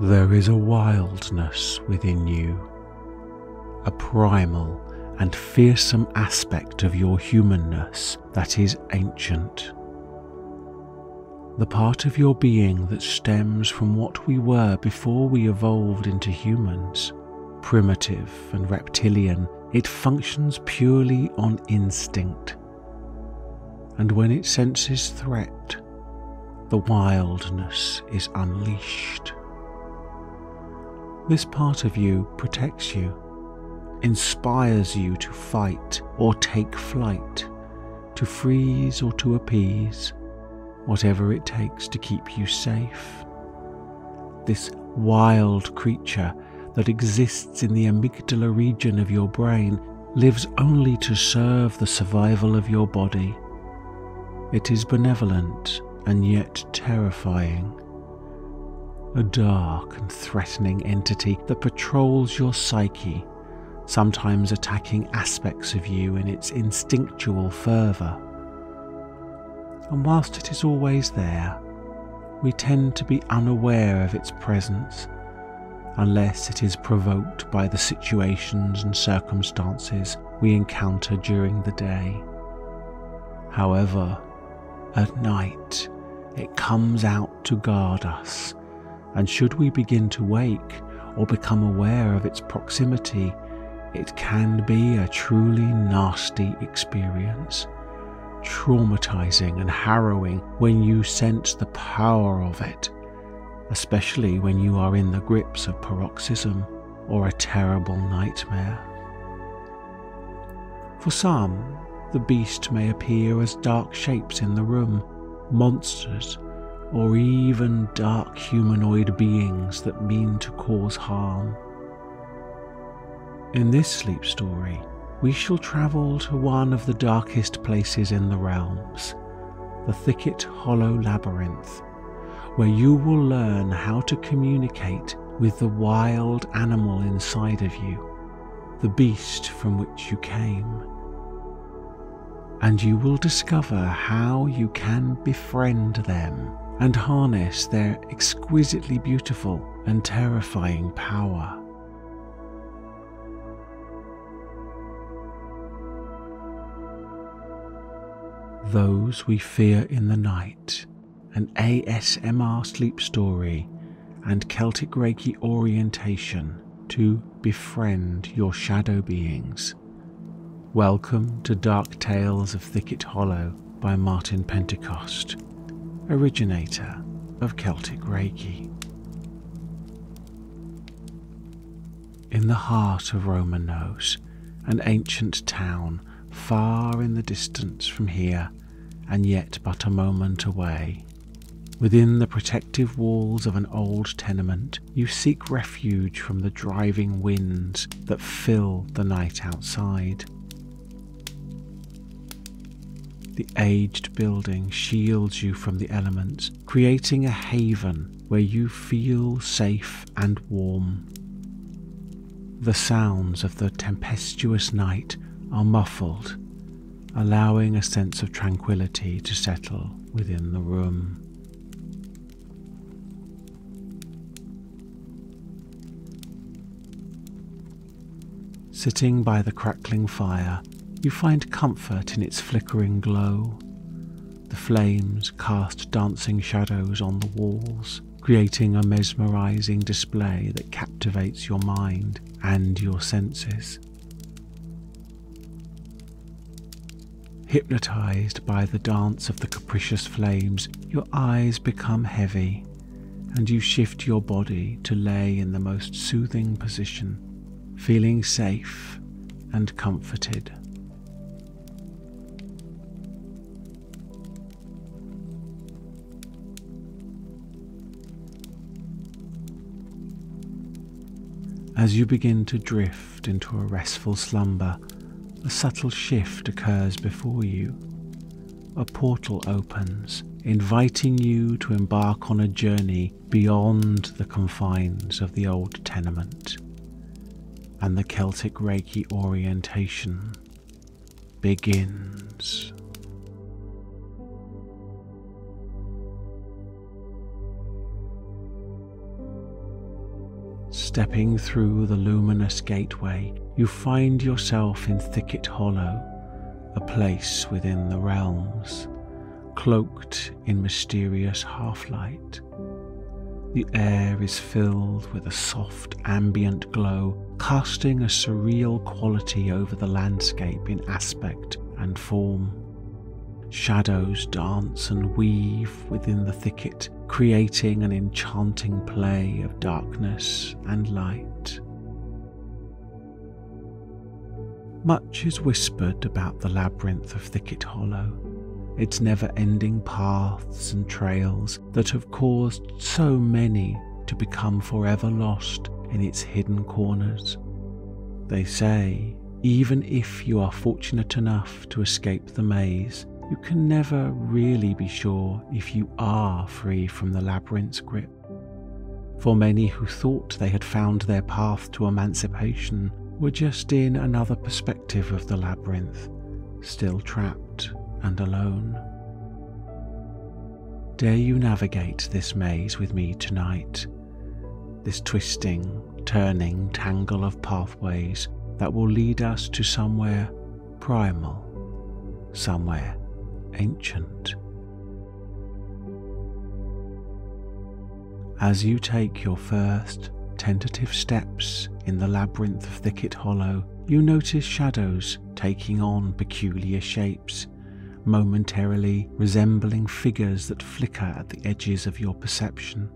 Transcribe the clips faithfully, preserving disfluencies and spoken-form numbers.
There is a wildness within you, a primal and fearsome aspect of your humanness that is ancient. The part of your being that stems from what we were before we evolved into humans. Primitive and reptilian, it functions purely on instinct. And when it senses threat, the wildness is unleashed. This part of you protects you, inspires you to fight or take flight, to freeze or to appease, whatever it takes to keep you safe. This wild creature that exists in the amygdala region of your brain lives only to serve the survival of your body. It is benevolent and yet terrifying. A dark and threatening entity that patrols your psyche, sometimes attacking aspects of you in its instinctual fervour. And whilst it is always there, we tend to be unaware of its presence, unless it is provoked by the situations and circumstances we encounter during the day. However, at night, it comes out to guard us, and should we begin to wake or become aware of its proximity, it can be a truly nasty experience, traumatizing and harrowing when you sense the power of it, especially when you are in the grips of paroxysm or a terrible nightmare. For some, the beast may appear as dark shapes in the room, monsters, or even dark humanoid beings that mean to cause harm. In this sleep story, we shall travel to one of the darkest places in the realms, the Thicket Hollow Labyrinth, where you will learn how to communicate with the wild animal inside of you, the beast from which you came. And you will discover how you can befriend them and harness their exquisitely beautiful and terrifying power. Those We Fear in the Night, an A S M R sleep story and Celtic Reiki orientation to befriend your shadow beings. Welcome to Dark Tales of Thicket Hollow by Martin Pentecost, originator of Celtic Reiki. In the heart of Roman Nose, an ancient town far in the distance from here, and yet but a moment away. Within the protective walls of an old tenement, you seek refuge from the driving winds that fill the night outside. The aged building shields you from the elements, creating a haven where you feel safe and warm. The sounds of the tempestuous night are muffled, allowing a sense of tranquility to settle within the room. Sitting by the crackling fire, you find comfort in its flickering glow. The flames cast dancing shadows on the walls, creating a mesmerizing display that captivates your mind and your senses. Hypnotized by the dance of the capricious flames, your eyes become heavy, and you shift your body to lay in the most soothing position, feeling safe and comforted. As you begin to drift into a restful slumber, a subtle shift occurs before you. A portal opens, inviting you to embark on a journey beyond the confines of the old tenement and the Celtic Reiki orientation begins. Stepping through the luminous gateway, you find yourself in Thicket Hollow, a place within the realms, cloaked in mysterious half-light. The air is filled with a soft ambient glow, casting a surreal quality over the landscape in aspect and form. Shadows dance and weave within the thicket, creating an enchanting play of darkness and light. Much is whispered about the labyrinth of Thicket Hollow, its never-ending paths and trails that have caused so many to become forever lost in its hidden corners. They say, even if you are fortunate enough to escape the maze, you can never really be sure if you are free from the labyrinth's grip. For many who thought they had found their path to emancipation were just in another perspective of the labyrinth, still trapped and alone. Dare you navigate this maze with me tonight, this twisting, turning tangle of pathways that will lead us to somewhere primal, somewhere ancient. As you take your first tentative steps in the labyrinth of Thicket Hollow, you notice shadows taking on peculiar shapes, momentarily resembling figures that flicker at the edges of your perception.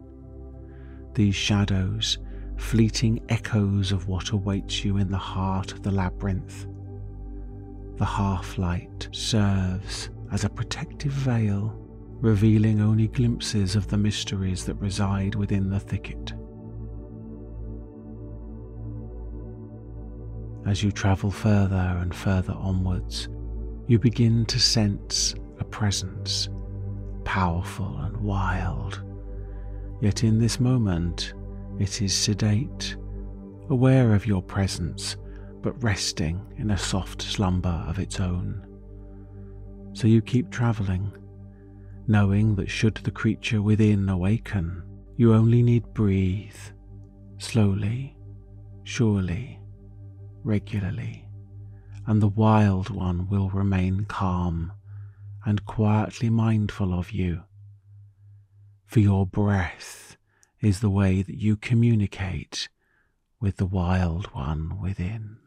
These shadows, fleeting echoes of what awaits you in the heart of the labyrinth. The half-light serves as a protective veil, revealing only glimpses of the mysteries that reside within the thicket. As you travel further and further onwards, you begin to sense a presence, powerful and wild. Yet in this moment, it is sedate, aware of your presence, but resting in a soft slumber of its own. So you keep travelling, knowing that should the creature within awaken, you only need breathe, slowly, surely, regularly, and the wild one will remain calm and quietly mindful of you. For your breath is the way that you communicate with the wild one within.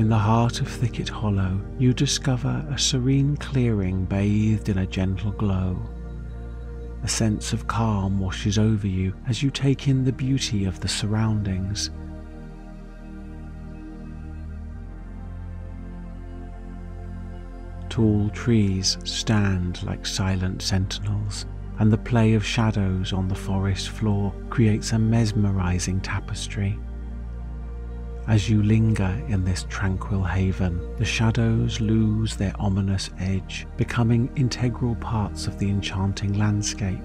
In the heart of Thicket Hollow, you discover a serene clearing bathed in a gentle glow. A sense of calm washes over you as you take in the beauty of the surroundings. Tall trees stand like silent sentinels, and the play of shadows on the forest floor creates a mesmerizing tapestry. As you linger in this tranquil haven, the shadows lose their ominous edge, becoming integral parts of the enchanting landscape.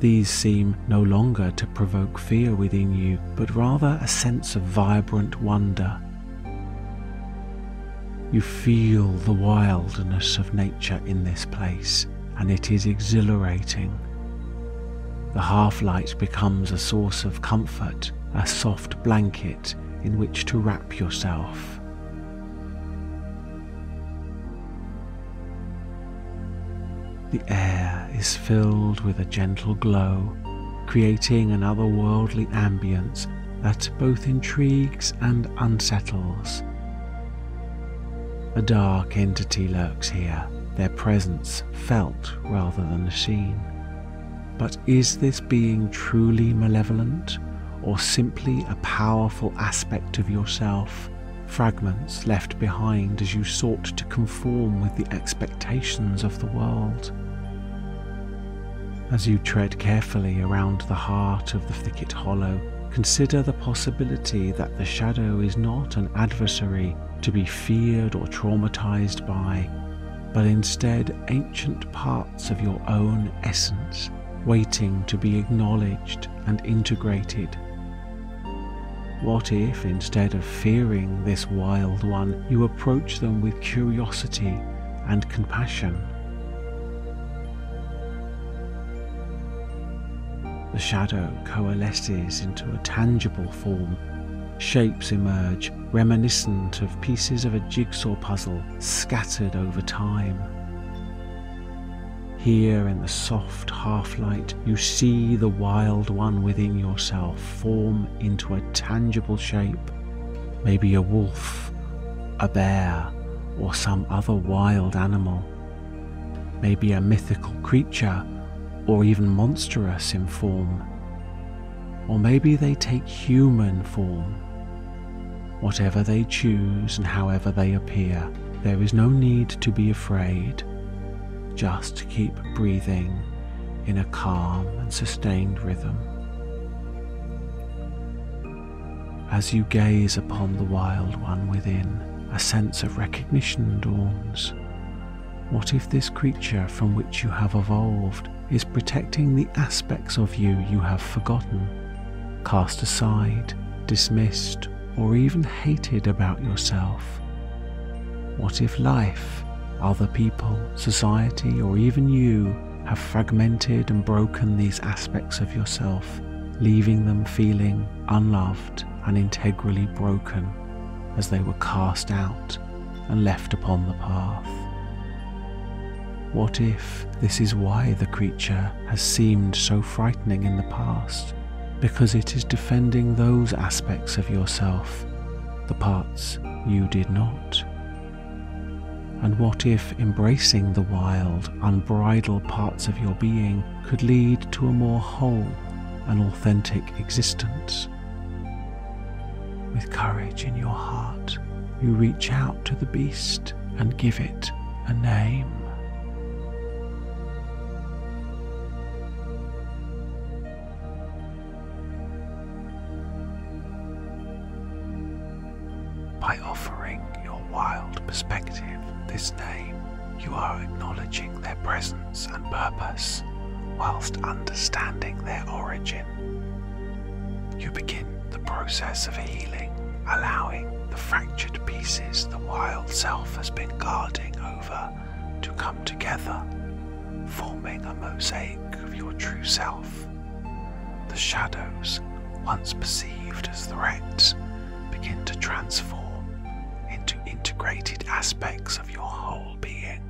These seem no longer to provoke fear within you, but rather a sense of vibrant wonder. You feel the wildness of nature in this place, and it is exhilarating. The half-light becomes a source of comfort, a soft blanket in which to wrap yourself. The air is filled with a gentle glow, creating an otherworldly ambience that both intrigues and unsettles. A dark entity lurks here, their presence felt rather than seen. But is this being truly malevolent, or simply a powerful aspect of yourself, fragments left behind as you sought to conform with the expectations of the world? As you tread carefully around the heart of the Thicket Hollow, consider the possibility that the shadow is not an adversary to be feared or traumatized by, but instead ancient parts of your own essence, waiting to be acknowledged and integrated. What if, instead of fearing this wild one, you approach them with curiosity and compassion? The shadow coalesces into a tangible form. Shapes emerge, reminiscent of pieces of a jigsaw puzzle scattered over time. Here in the soft half-light, you see the wild one within yourself form into a tangible shape, maybe a wolf, a bear, or some other wild animal, maybe a mythical creature, or even monstrous in form, or maybe they take human form. Whatever they choose and however they appear, there is no need to be afraid. Just keep breathing in a calm and sustained rhythm. As you gaze upon the wild one within, a sense of recognition dawns. What if this creature from which you have evolved is protecting the aspects of you you have forgotten, cast aside, dismissed, or even hated about yourself? What if life, other people, society, or even you have fragmented and broken these aspects of yourself, leaving them feeling unloved and integrally broken as they were cast out and left upon the path? What if this is why the creature has seemed so frightening in the past? Because it is defending those aspects of yourself, the parts you did not. And what if embracing the wild, unbridled parts of your being could lead to a more whole and authentic existence? With courage in your heart, you reach out to the beast and give it a name. By offering your wild perspective this name, you are acknowledging their presence and purpose, whilst understanding their origin. You begin the process of healing, allowing the fractured pieces the wild self has been guarding over to come together, forming a mosaic of your true self. The shadows, once perceived as threats, begin to transform into integrated aspects of your whole being.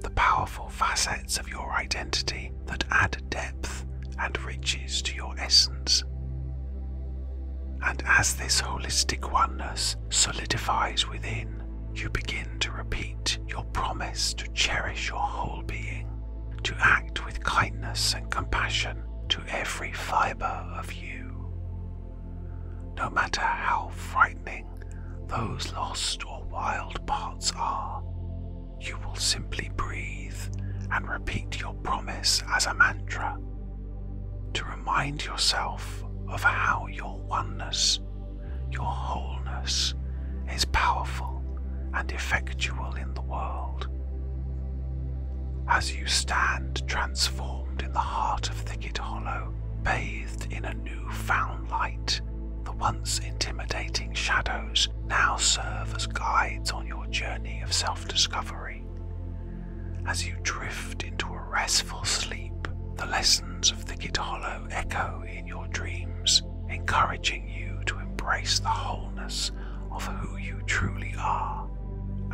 The powerful facets of your identity that add depth and riches to your essence. and as this holistic oneness solidifies within, you begin to repeat your promise to cherish your whole being, to act with kindness and compassion to every fiber of you. No matter how frightening those lost or wild parts are, you will simply breathe and repeat your promise as a mantra to remind yourself of how your oneness, your wholeness, is powerful and effectual in the world. As you stand transformed in the heart of Thicket Hollow, bathed in a newfound light, the once intimidating shadows now serve as guides on your journey of self-discovery. As you drift into a restful sleep, the lessons of Thicket Hollow echo in your dreams, encouraging you to embrace the wholeness of who you truly are.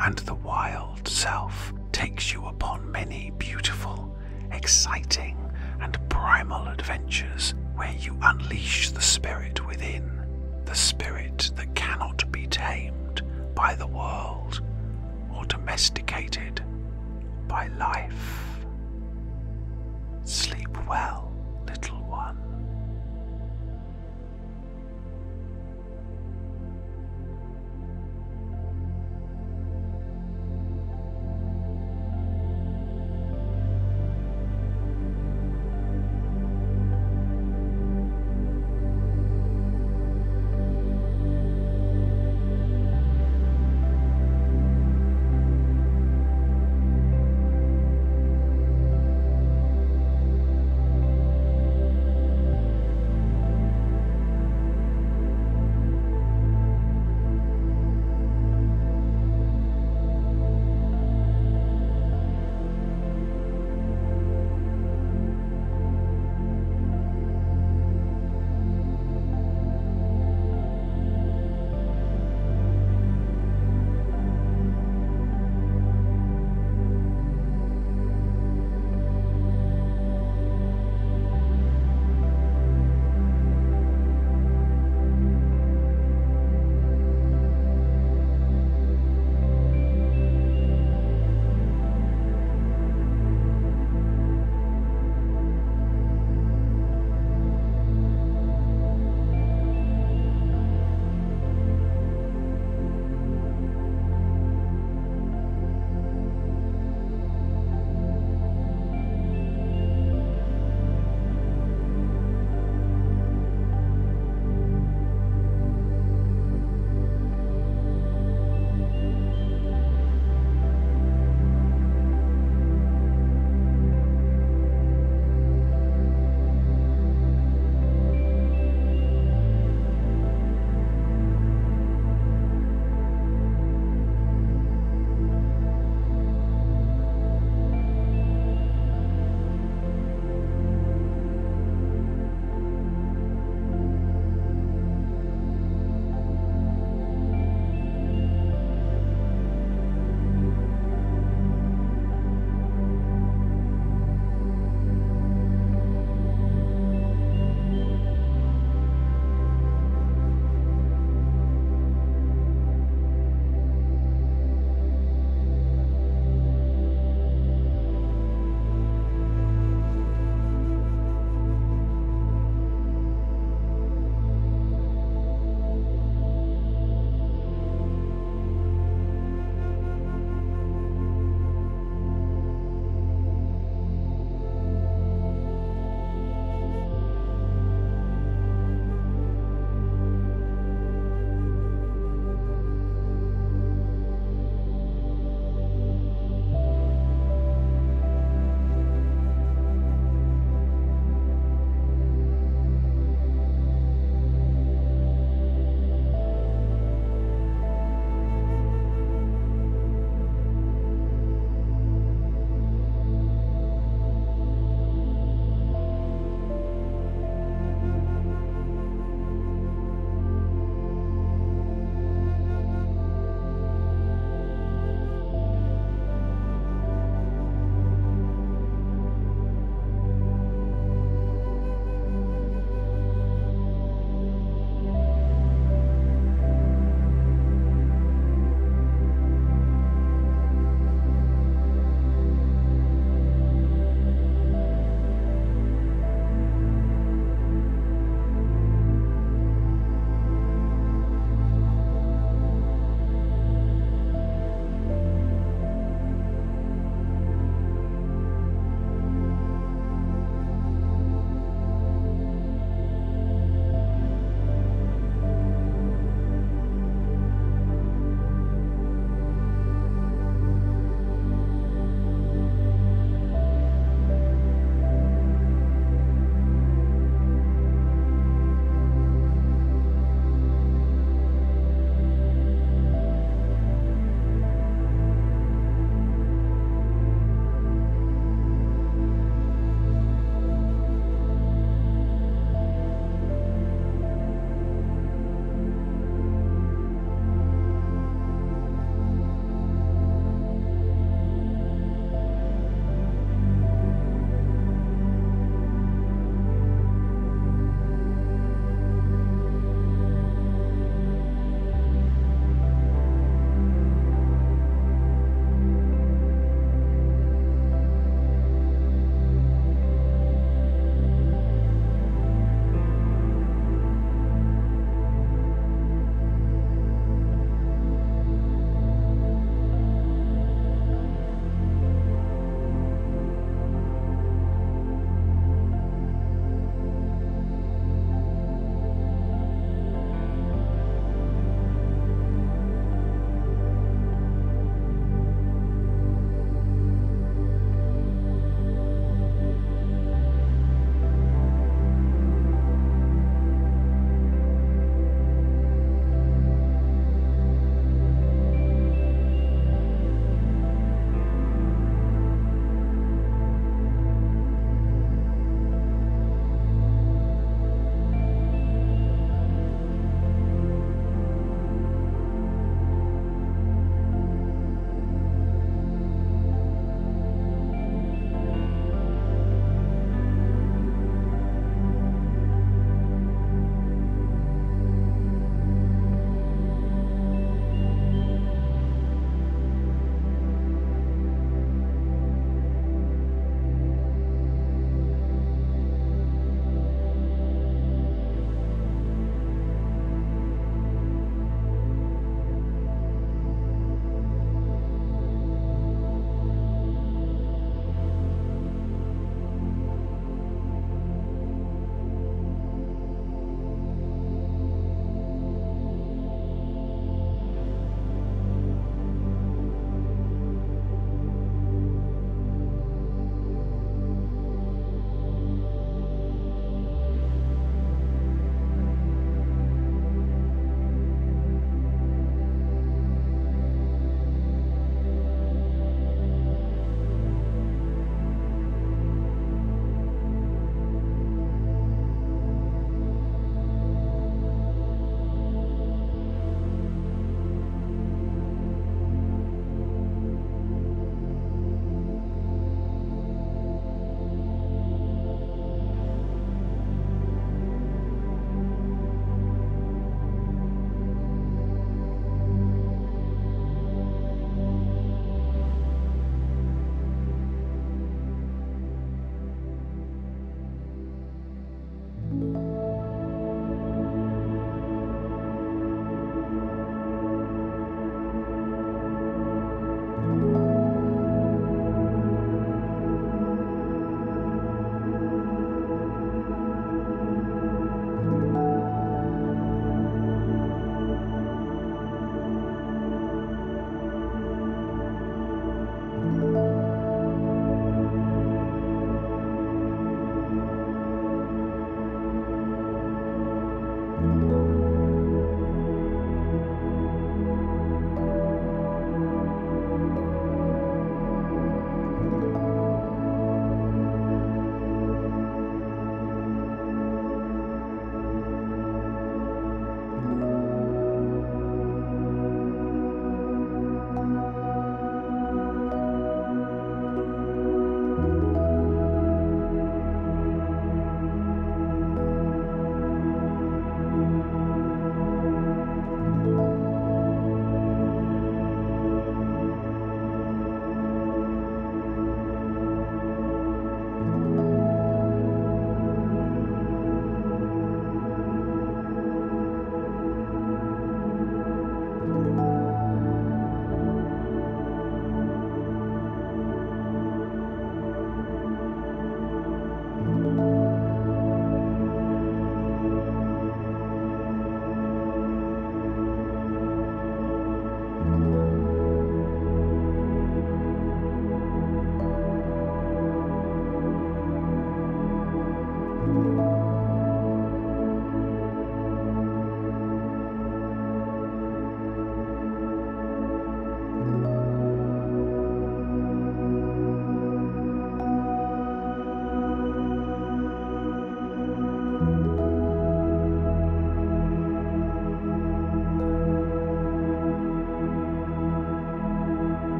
And the wild self takes you upon many beautiful, exciting, and primal adventures where you unleash the spirit within. The spirit that cannot be tamed by the world or domesticated by life. Sleep well.